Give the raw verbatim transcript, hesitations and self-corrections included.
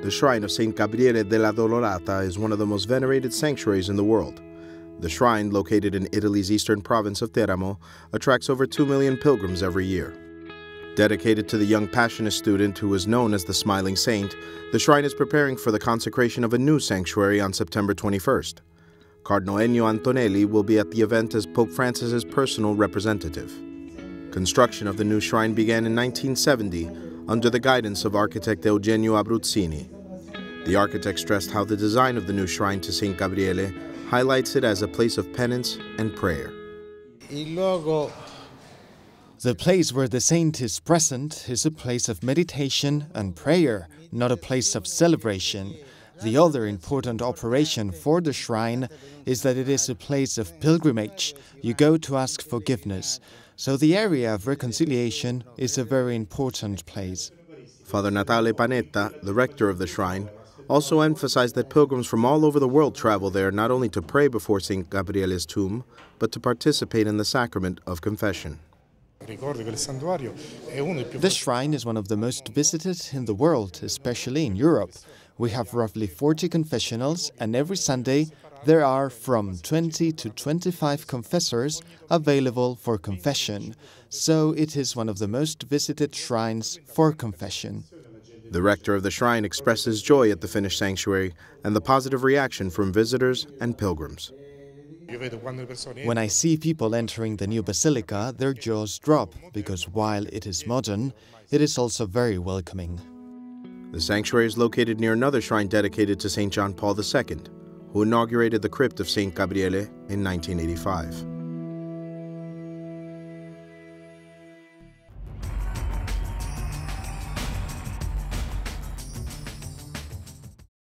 The shrine of Saint Gabriele dell'Addolorata is one of the most venerated sanctuaries in the world. The shrine, located in Italy's eastern province of Teramo, attracts over two million pilgrims every year. Dedicated to the young Passionist student who is known as the Smiling Saint, the shrine is preparing for the consecration of a new sanctuary on September twenty-first. Cardinal Ennio Antonelli will be at the event as Pope Francis's personal representative. Construction of the new shrine began in nineteen seventy, under the guidance of architect Eugenio Abruzzini. The architect stressed how the design of the new shrine to Saint Gabriele highlights it as a place of penance and prayer. The place where the saint is present is a place of meditation and prayer, not a place of celebration. The other important operation for the shrine is that it is a place of pilgrimage. You go to ask forgiveness. So the area of reconciliation is a very important place. Father Natale Panetta, the rector of the shrine, also emphasized that pilgrims from all over the world travel there not only to pray before Saint Gabriele's tomb, but to participate in the sacrament of confession. This shrine is one of the most visited in the world, especially in Europe. We have roughly forty confessionals, and every Sunday there are from twenty to twenty-five confessors available for confession. So it is one of the most visited shrines for confession. The rector of the shrine expresses joy at the finished sanctuary and the positive reaction from visitors and pilgrims. When I see people entering the new basilica, their jaws drop, because while it is modern, it is also very welcoming. The sanctuary is located near another shrine dedicated to Saint John Paul the Second, who inaugurated the crypt of Saint Gabriele in nineteen eighty-five.